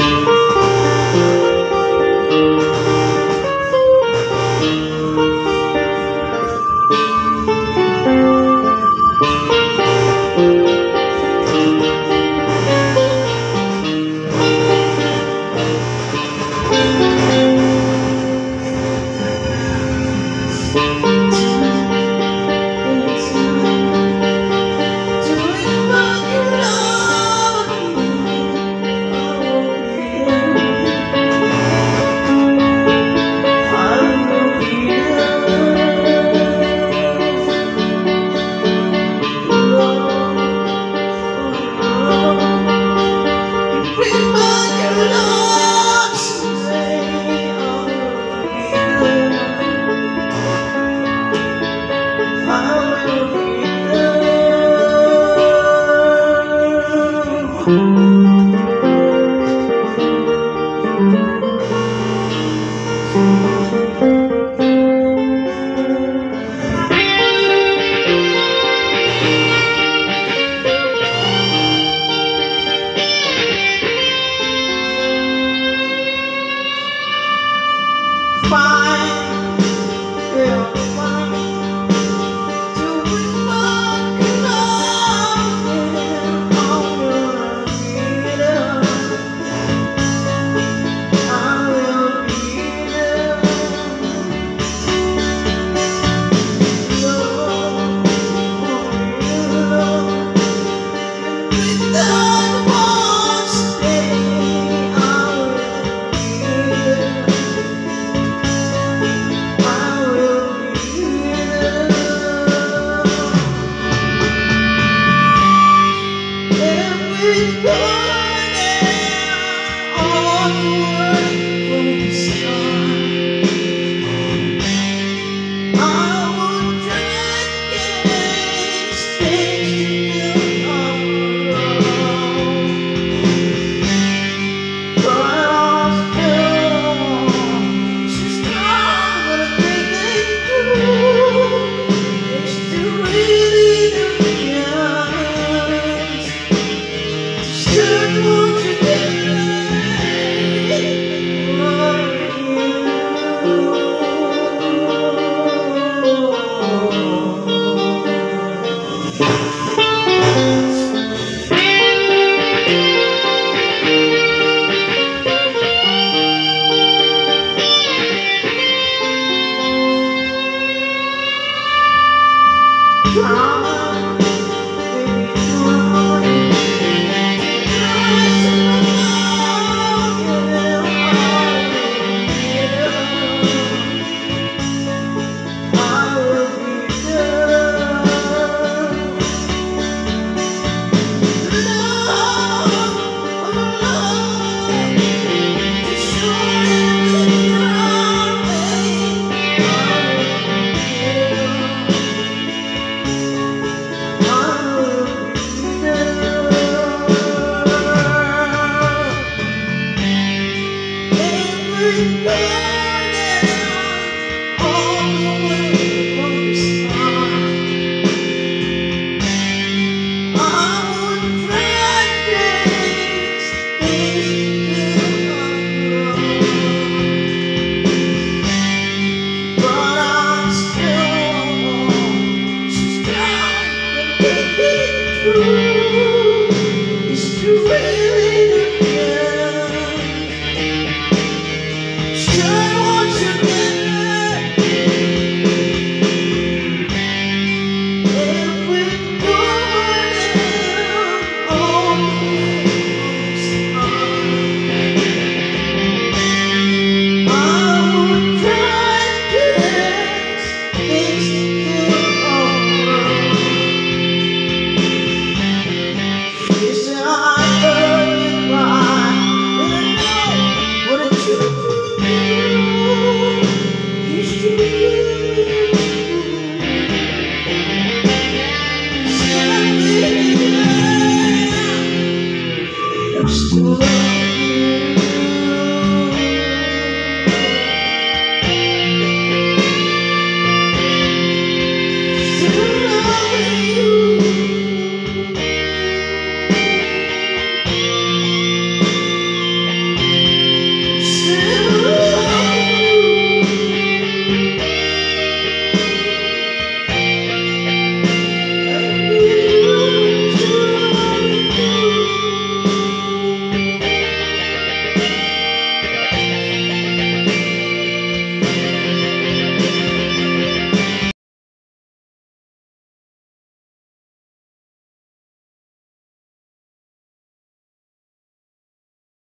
Every morning on